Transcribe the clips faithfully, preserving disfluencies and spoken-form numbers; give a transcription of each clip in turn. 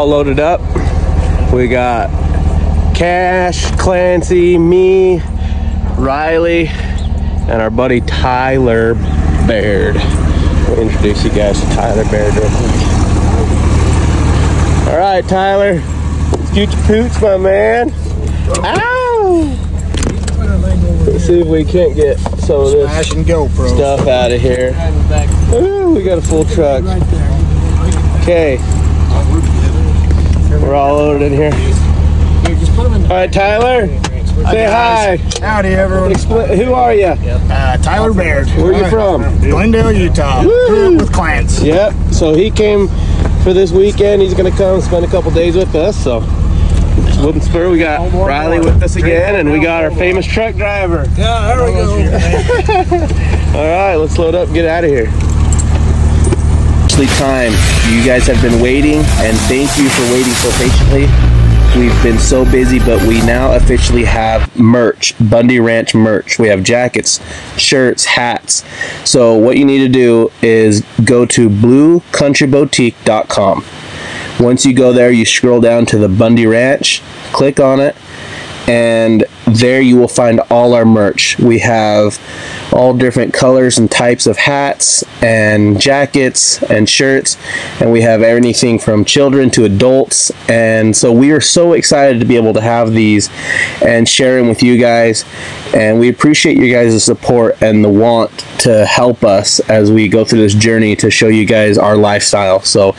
all loaded up. We got Cash, Clancy, me, Riley, and our buddy Tyler Baird. We'll introduce you guys to Tyler Baird real quick. All right, Tyler, let's get your poots, my man. Ow! Let's see if we can't get some of this stuff out of here. Ooh, we got a full truck. Okay. We're all loaded in here. Alright, Tyler. Say hi. Howdy, everyone. Expl who are you? Uh, Tyler Baird. Where are you from? Glendale, Utah. Grew up with Clancy. Yep. So he came for this weekend. He's going to come spend a couple days with us. So. We got Riley with us again, and we got our famous truck driver. Yeah, there we go. Alright, let's load up and get out of here. Time. You guys have been waiting, and thank you for waiting so patiently. We've been so busy, but we now officially have merch, Bundy Ranch merch. We have jackets, shirts, hats. So what you need to do is go to blue country boutique dot com. Once you go there, you scroll down to the Bundy Ranch, click on it, and there you will find all our merch. We have all different colors and types of hats and jackets and shirts, and we have anything from children to adults. And so we are so excited to be able to have these and share them with you guys. And we appreciate you guys' support and the want to help us as we go through this journey to show you guys our lifestyle. So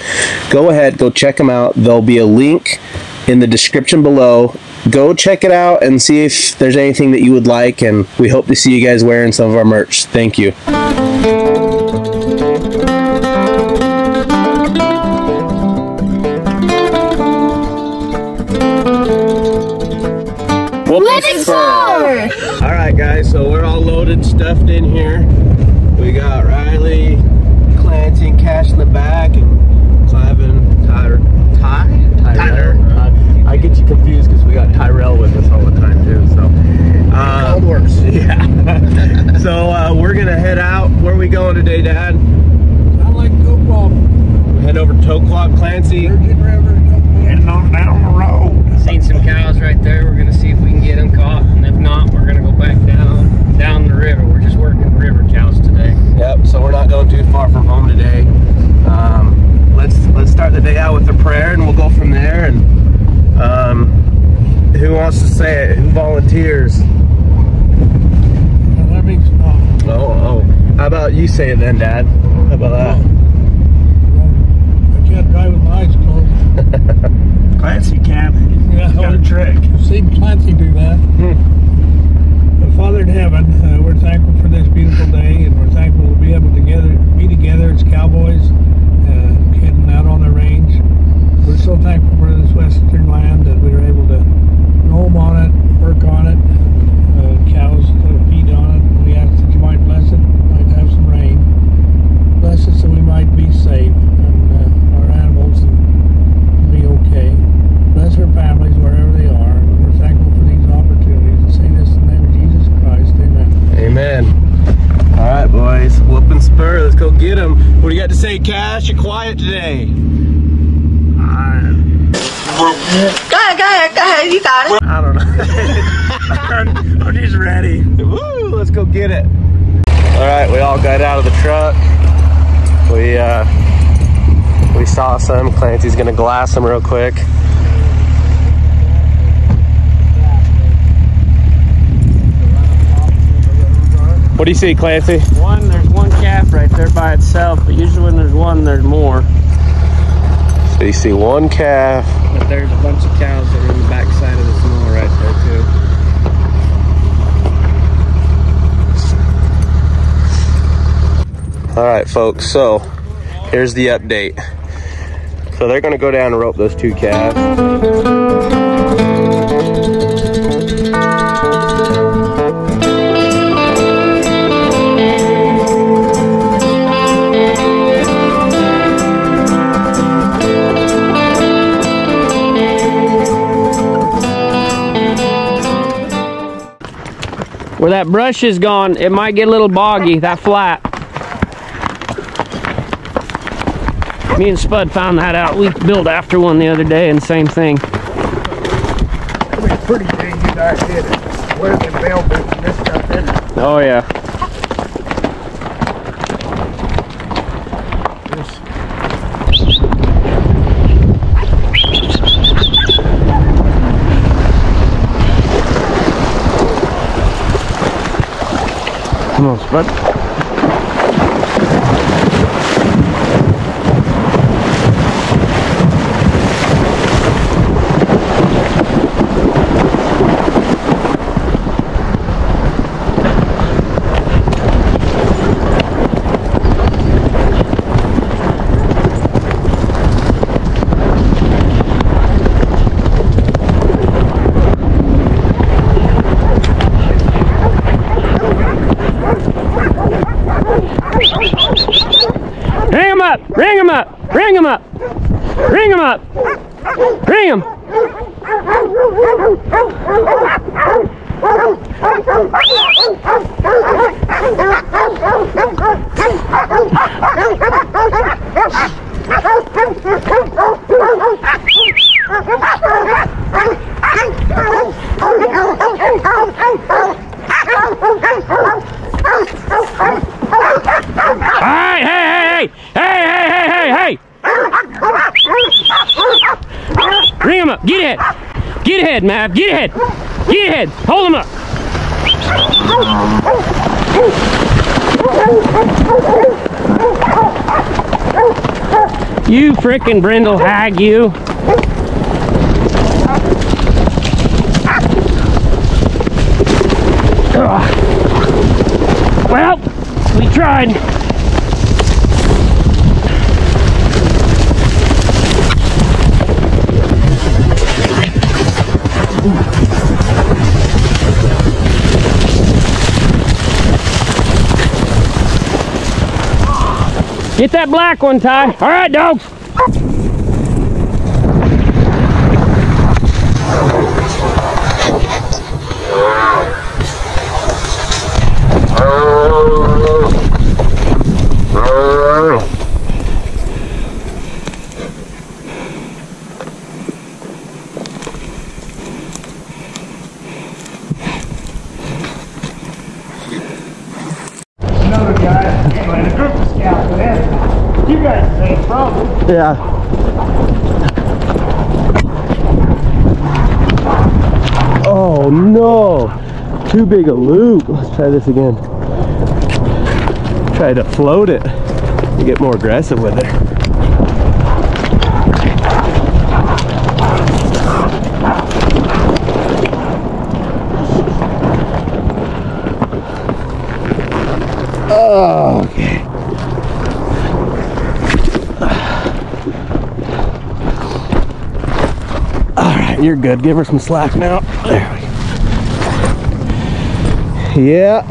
go ahead, go check them out. There'll be a link in the description below. Go check it out and see if there's anything that you would like, and we hope to see you guys wearing some of our merch. Thank you. Living Solar! Alright guys, so we're all loaded, stuffed in here. We got Riley, Clancy, and Cash in the back, and Cliven, Tyler, Ty? Tyler. Uh, I get you confused because we got Tyrell with us all the time too. So uh, cold works. Yeah. So uh, we're gonna head out. Where are we going today, Dad? I like Tokwad. We head over to Tokwad, Clancy. Virgin River. Heading on down the road. Seen some cows right there. We're gonna see if we can get them caught, and if not, we're gonna go back down down the river. We're just working river cows today. Yep. So we're not going too far from home today. Um, Let's let's start the day out with a prayer, and we'll go from there. And um, who wants to say it? Who volunteers? Let me, oh. oh, oh. How about you say it then, Dad? How about that? I can't drive with my eyes closed. Clancy can. Yeah, got a trick. I've seen Clancy do that. Hmm. Father in heaven, uh, we're thankful for this beautiful day, and we're thankful to be able to together, be together as cowboys. Out on the range. We're so thankful for this western land that we were able to roam on it, work on it, uh, cows uh, feed on it. We ask that you might bless it, might have some rain. Bless us so we might be safe and uh, our animals and be okay. Bless our families wherever they are. And we're thankful for these opportunities. Say this in the name of Jesus Christ. Amen. Amen. All right, boys, whoop and spur, let's go get them. What do you got to say, Cash? You're quiet today. I... Go ahead, go ahead, go ahead, you got it. I don't know. I'm just ready. Woo, let's go get it. All right, we all got out of the truck. We, uh, we saw some. Clancy's gonna glass them real quick. What do you see, Clancy? One, there's one calf right there by itself, but usually when there's one, there's more. So you see one calf. But there's a bunch of cows that are in the backside of this mall right there, too. All right, folks, so here's the update. So they're going to go down and rope those two calves. Where that brush is gone, it might get a little boggy, that flat. Me and Spud found that out. We built after one the other day, and same thing. That'd be a pretty dang good idea to wear the bail boots and this stuff in it. Oh yeah. Come on, Spud. Ring him up! Ring him up! Ring him up! Ring him! Alright, hey, hey, hey! Hey! Bring him up. Get ahead. Get ahead, Mav. Get ahead. Get ahead. Hold him up. You frickin' brindle hag, you. Ugh. Well, we tried. Get that black one, Ty. All right, dogs. Yeah. Oh no! Too big a loop. Let's try this again. Try to float it to get more aggressive with it. Oh, okay. You're good. Give her some slack now. There we go. Yeah.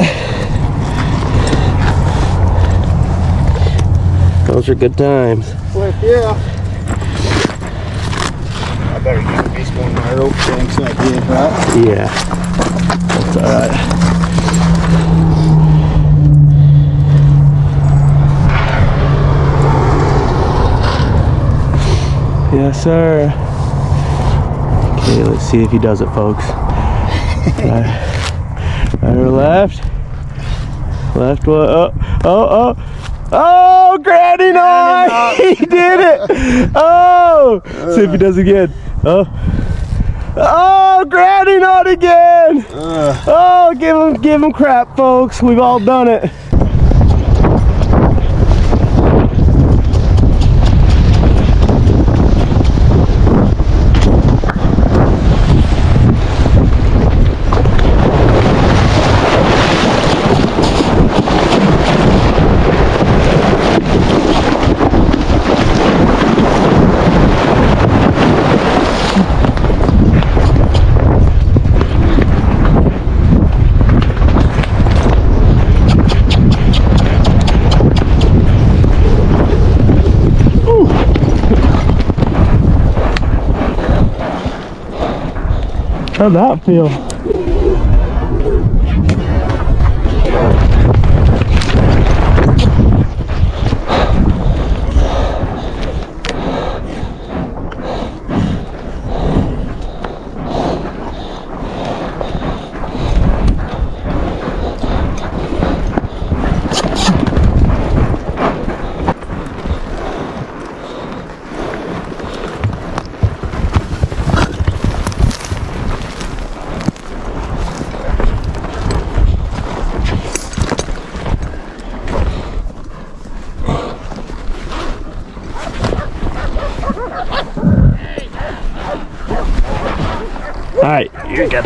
Those are good times. Flip, yeah. I better get a piece more of my rope things like this, right? Yeah. That's alright. Yes, sir. Okay, let's see if he does it, folks. Right, right or left? Left one. Oh, oh, oh. Oh, Granny Knot! He did it! Oh! Right. See if he does it again. Oh. Oh, Granny Knot again! Uh. Oh, give him, give him crap, folks. We've all done it. How'd that feel? All right. You're good.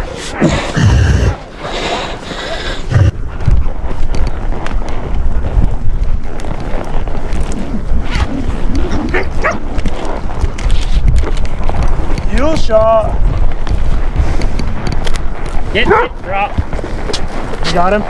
You shot. Get it. Drop. You got him?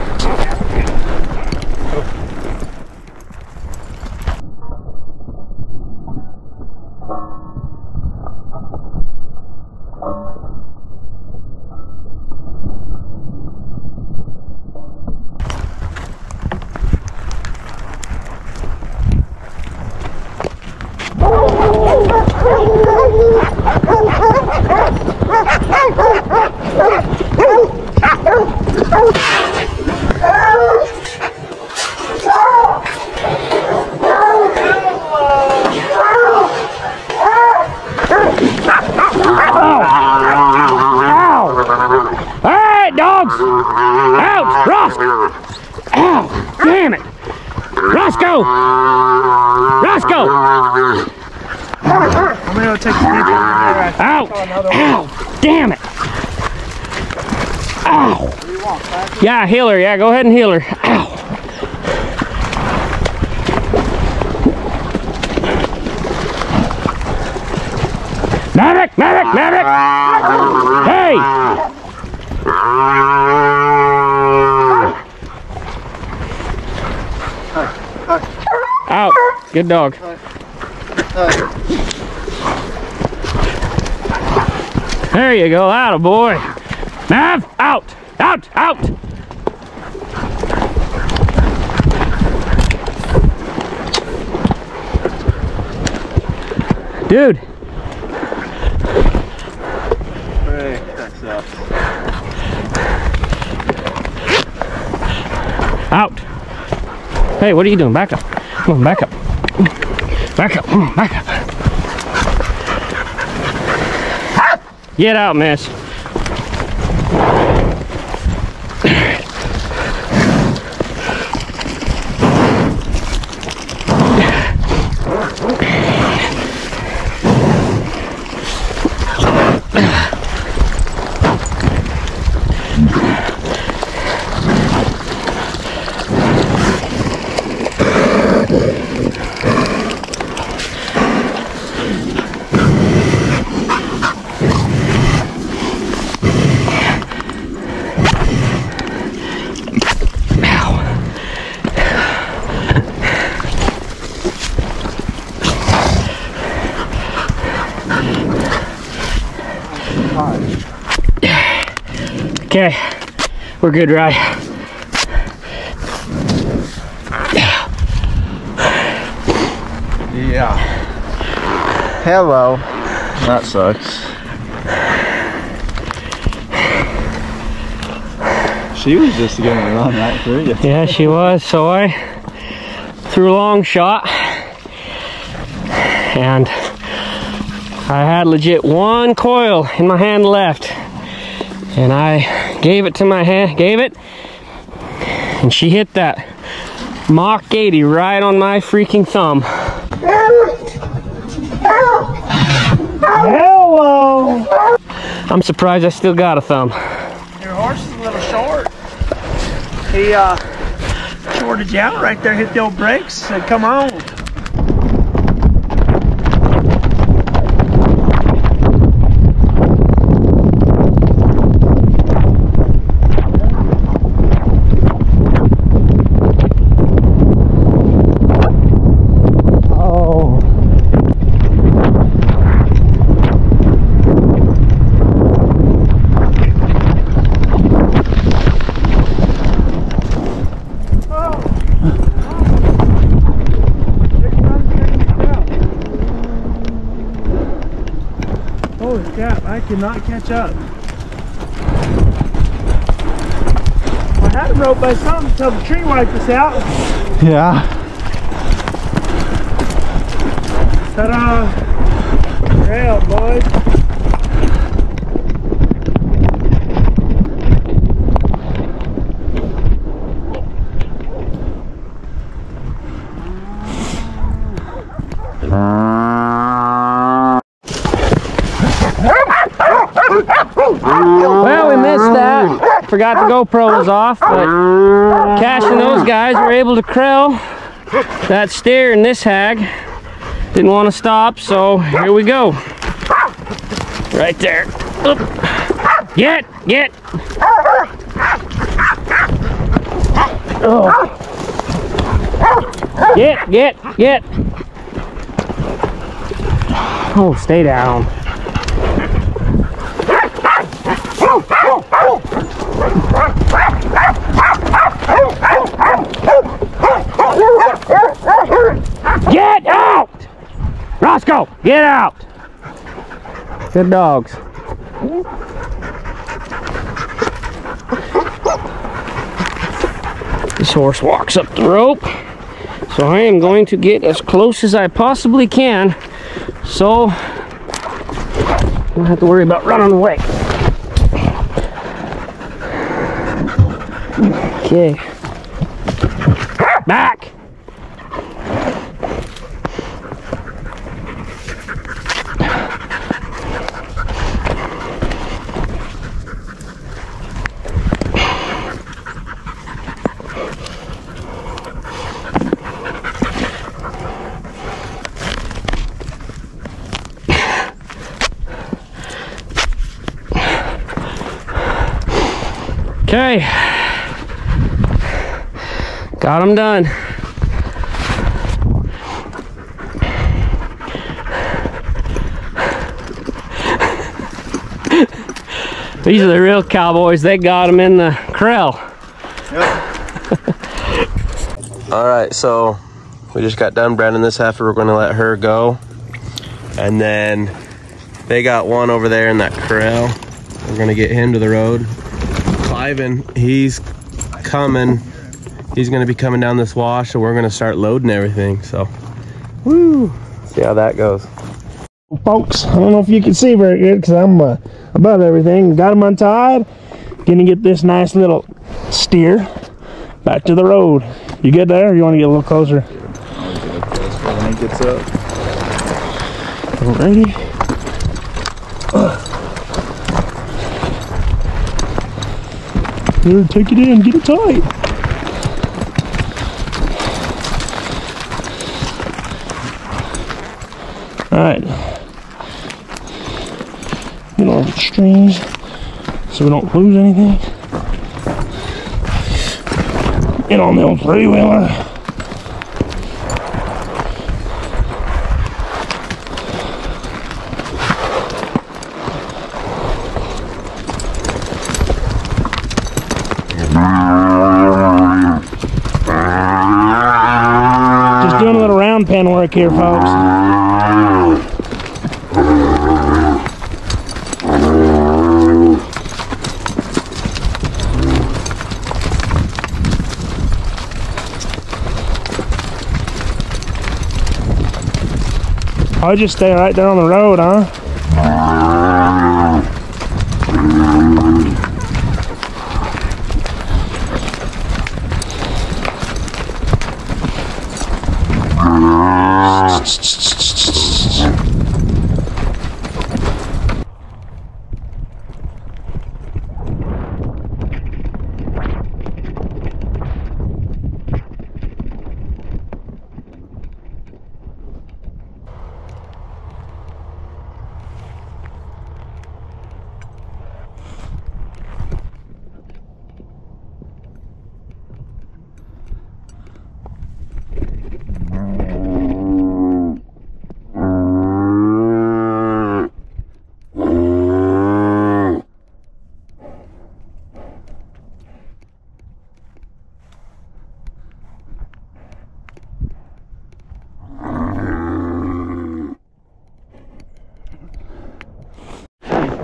Oh. Yeah, heal her. Yeah, go ahead and heal her. Ow. Medic, medic, medic. Hey. Out. Good dog. There you go. Atta boy. Nav, out, out, out. Dude. Hey, that sucks. Out. Hey, what are you doing? Back up. Come on, back up. Back up. Come on, back up. Get out, miss. Okay, we're good, right? Yeah. Hello. That sucks. She was just going to run right through you. Yeah, she was. So I threw a long shot, and I had legit one coil in my hand left, and I gave it to my hand, gave it, and she hit that Mach eighty right on my freaking thumb. Hello! I'm surprised I still got a thumb. Your horse is a little short. He uh, shorted you out right there, hit the old brakes, and come on. Not catch up. I had him rope by something until the tree wiped us out. Yeah. Ta-da! Trail, boys. Oh, Well, we missed that. Forgot the GoPro was off, but Cash and those guys were able to crell that steer, and this hag didn't want to stop, so here we go. Right there. Oop. Get, get. Oh. Get, get, get. Oh, stay down. Get out! Roscoe, get out! Good dogs. This horse walks up the rope, so I am going to get as close as I possibly can, so I don't have to worry about running away. Okay. Back! Okay, got him done. These are the real cowboys. They got him in the corral. Yep. All right, so we just got done branding this heifer. We're going to let her go, and then they got one over there in that corral. We're going to get him to the road. Ivan, he's coming. He's gonna be coming down this wash, and we're gonna start loading everything. So, woo! See how that goes, folks. I don't know if you can see very good because I'm uh, above everything. Got him untied. Gonna get this nice little steer back to the road. You good there? Or you want to get a little closer? I think it's up. Alrighty. Ugh. Here, take it in, get it tight. All right, get all the strings so we don't lose anything. Get on the old three-wheeler. Pen work here, folks. I'll just stay right there on the road, huh?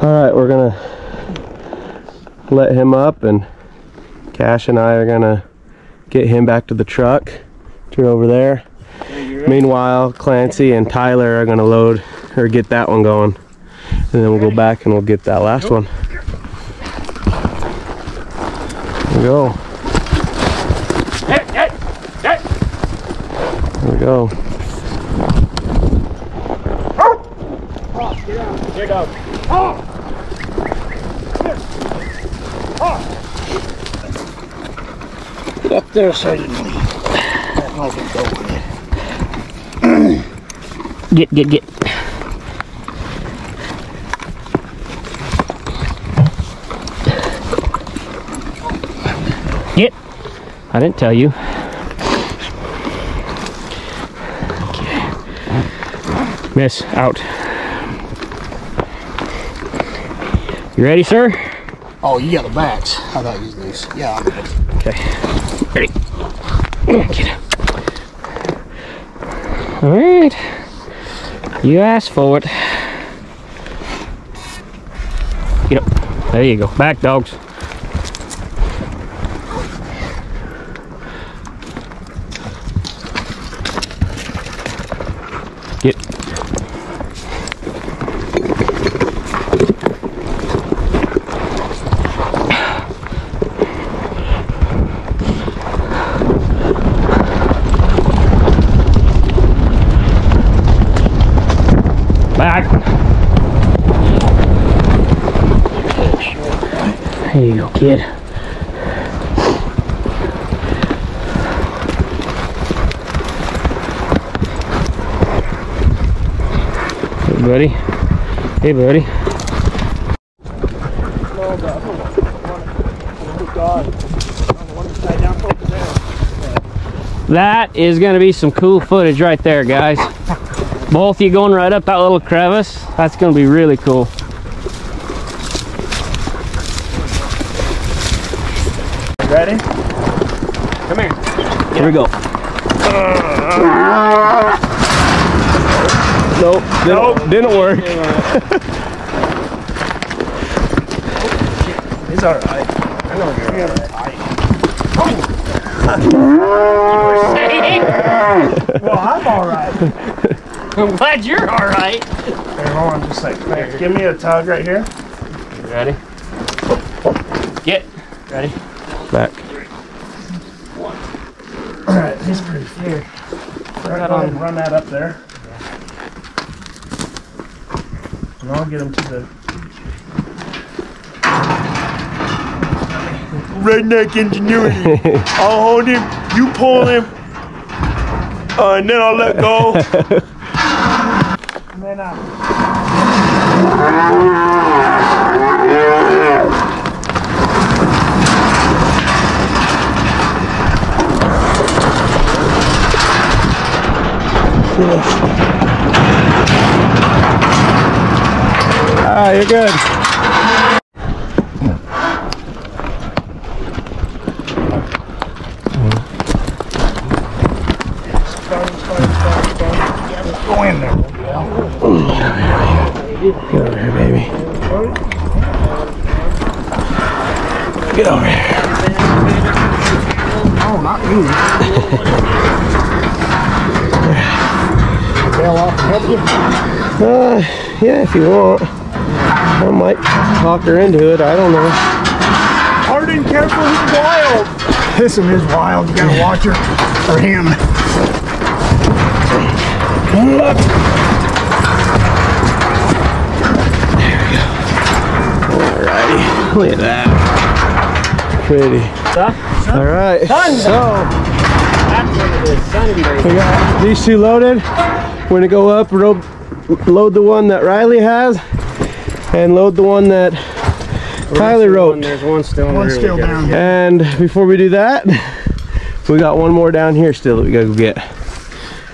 Alright, we're gonna let him up, and Cash and I are gonna get him back to the truck to over there. Hey, meanwhile, Clancy and Tyler are gonna load or get that one going, and then we'll go back and we'll get that last one. There we go. Hey, hey, hey. There we go. Oh. Get out. Get out. Oh. Oh. Get up there suddenly. That's all I can go with it. Get, get, get. Get. I didn't tell you. Okay. Miss. Out. You ready, sir? Oh, you got the backs. I thought you was loose. Yeah, I'm ready. Okay. Ready. Get up. All right. You asked for it. Get up. There you go. Back, dogs. Get. There you go, kid. Hey, buddy. Hey, buddy. That is going to be some cool footage right there, guys. Both of you going right up that little crevice. That's going to be really cool. Ready? Come here. Get here we go. Uh, nope. Didn't, nope. Didn't work. It's alright. I know you're alright. Oh. Well, I'm alright. I'm glad you're alright. Hey, hold on just a second. Here, give me a tug right here. You ready? Get. Ready? Back. Alright, he's pretty clear. Run, run that up there. And I'll get him to the redneck ingenuity. I'll hold him, you pull him, uh, and then I'll let go. And then I'll. Ah, you're good. Go in there. Get over here, baby. Get over here. Oh, not you. Help you? Uh, yeah, if you want. I might talk her into it. I don't know. Hard and careful, he's wild. This one is wild. You gotta watch her for him. Look. There we go. Alrighty. Look at that. Pretty. Huh? Alright. So. We got these two loaded. We're gonna go up, rope, load the one that Riley has, and load the one that Tyler wrote. There's one still in the rear. One still down. And before we do that, we got one more down here still that we gotta go get.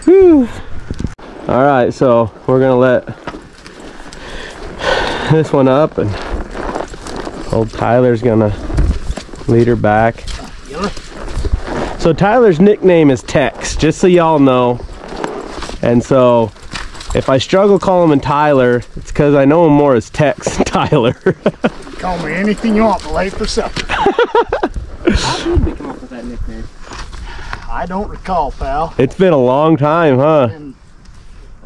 Whew. All right, so we're gonna let this one up, and old Tyler's gonna lead her back. So Tyler's nickname is Tex, just so y'all know. And so, if I struggle calling him Tyler, it's because I know him more as Tex than Tyler. Call me anything you want, but late for supper. How did we come up with that nickname? I don't recall, pal. It's been a long time, huh? And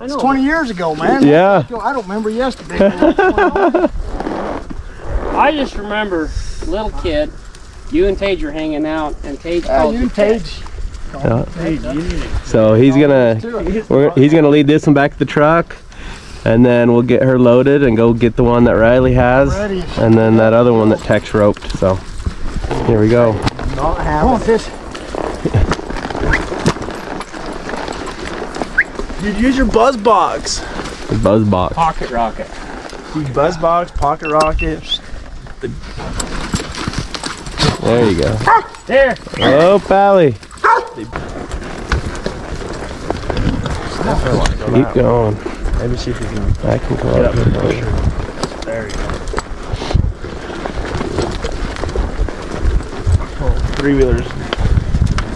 it's twenty years ago, man. Yeah. I don't remember yesterday. I just remember, little kid, you and Tage were hanging out, and Tage uh, called you Tage. So he's gonna, we're, he's gonna lead this one back to the truck, and then we'll get her loaded and go get the one that Riley has, and then that other one that Tex roped. So here we go. Not having it. Dude, use your buzz box. The buzz box. Pocket rocket. Dude, buzz box, pocket rocket. The... There you go. Ah, there. Oh, Pally. Ah. Go Keep going. Way. Maybe see if you can. I can go up the pressure. There you go. Oh, three wheelers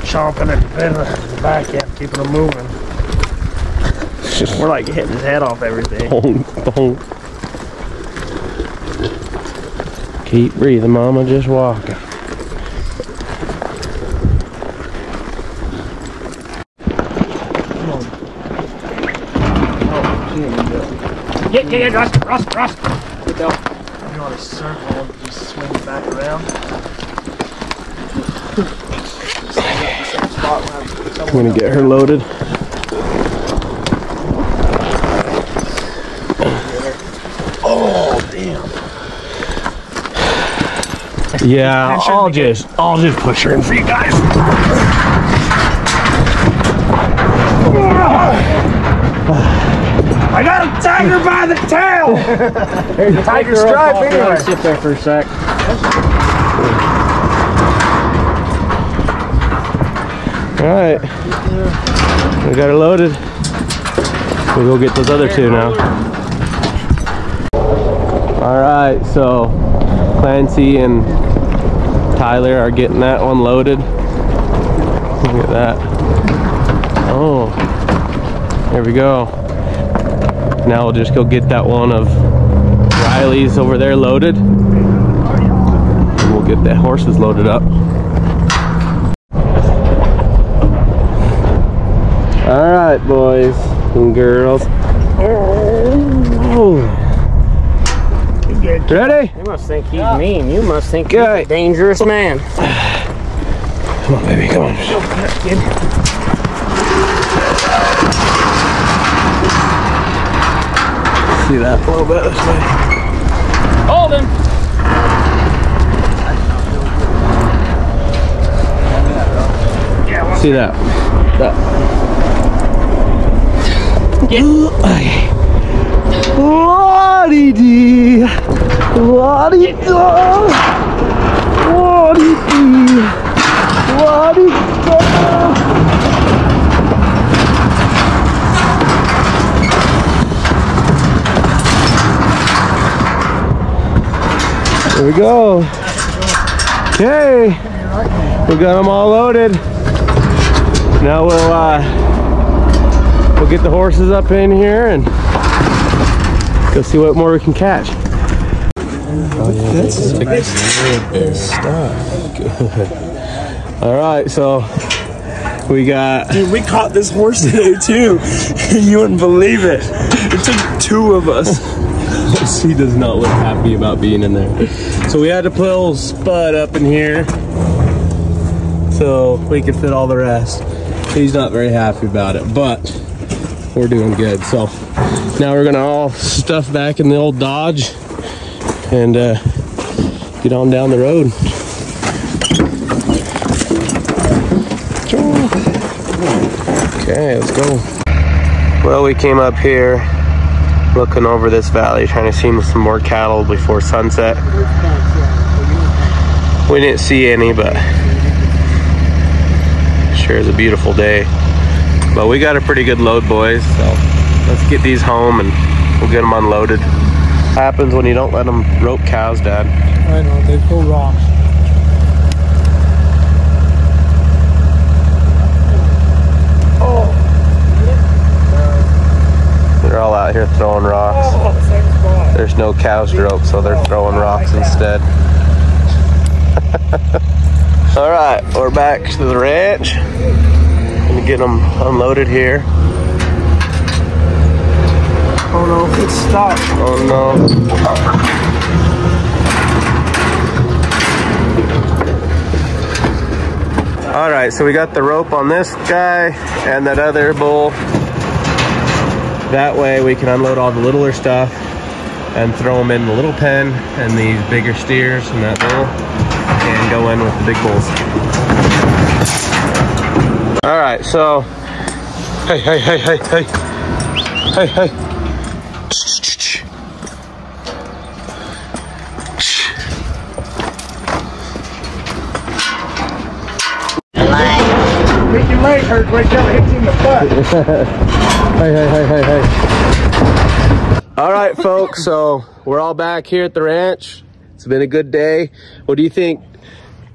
chomping at the bend of the back end, keeping them moving. We're like hitting his head off everything. Keep breathing, Mama. Just walking. Get, get, get, Rust, Rust, Rust! Get down. You want to circle and just swing back around. I'm going to get her loaded. Oh, damn. Yeah, I'll just, I'll just push her in for you guys. I got a tiger by the tail! There's a tiger stripe anyway. Sit there for a sec. Alright. We got her loaded. We'll go get those other two now. Alright, so Clancy and Tyler are getting that one loaded. Look at that. Oh. There we go. Now we'll just go get that one of Riley's over there loaded. And we'll get the horses loaded up. Alright, boys and girls. Ready? You must think he's mean. You must think he's a dangerous man. Come on, baby, come on. See that a little bit this way. Hold him! See that? That. Yeah. La-dee-dee! La-dee-dee! La-dee-dee! La-dee-dee! There we go. Okay, we got them all loaded. Now we'll uh, we'll get the horses up in here and go see what more we can catch. Oh, yeah, this is good stuff. Good. All right, so we got. Dude, we caught this horse today too. You wouldn't believe it. It took two of us. She does not look happy about being in there. So we had to put a little spud up in here so we could fit all the rest. He's not very happy about it, but we're doing good. So now we're gonna all stuff back in the old Dodge and uh, get on down the road. Okay, let's go. Well, we came up here looking over this valley, trying to see some more cattle before sunset. We didn't see any, but sure is a beautiful day. But we got a pretty good load, boys, so let's get these home and we'll get them unloaded. Happens when you don't let them rope cows, Dad. I know, they pull rocks. They're all out here throwing rocks. There's no cows to rope, so they're throwing rocks instead. All right, we're back to the ranch. Gonna get them unloaded here. Oh no, it's stuck. Oh no. All right, so we got the rope on this guy and that other bull. That way we can unload all the littler stuff and throw them in the little pen, and these bigger steers from that bull can go in with the big bulls. All right, so, hey, hey, hey, hey, hey, hey, hey. I think your leg hurt right now, it hits you in the butt. Hey, hey, hey, hey, hey. All right, folks, so we're all back here at the ranch. It's been a good day. What do you think,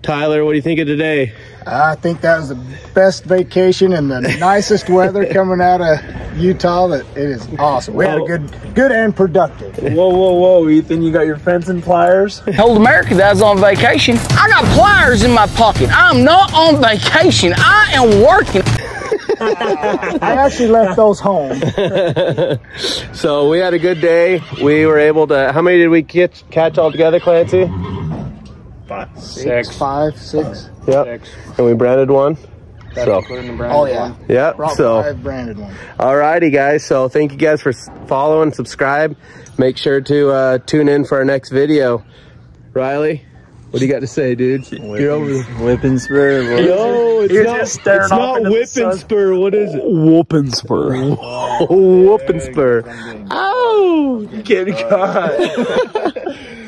Tyler? What do you think of today? I think that was the best vacation and the nicest weather coming out of Utah. That it is awesome. We had a good good and productive. Whoa, whoa, whoa, Ethan, you got your fencing pliers? I told America that I was on vacation. I got pliers in my pocket. I'm not on vacation. I am working. I actually left those home. So we had a good day. We were able to, how many did we catch, catch all together, Clancy? Five, six, six five, six. Yep. Six. And we branded one. That's so. Including the branded oh, yeah. One. Yep. Brought so. Five branded one. All righty, guys. So thank you guys for following, subscribe. Make sure to uh, tune in for our next video. Riley? What do you got to say, dude? Whipping, You're over whipping spur. Boy. Yo, it's You're not, just it's not whipping spur. What is it? Whooping spur. Oh, whooping spur. Oh, get caught.